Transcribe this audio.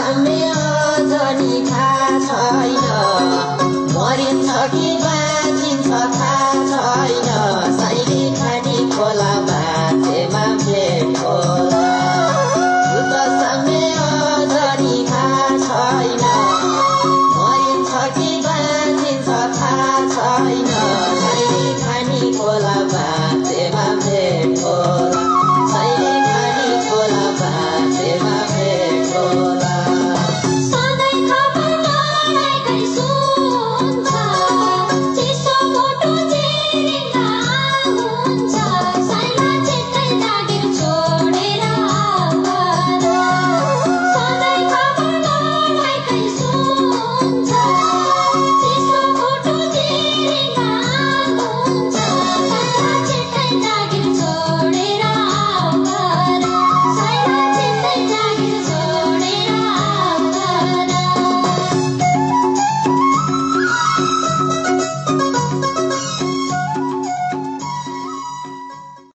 I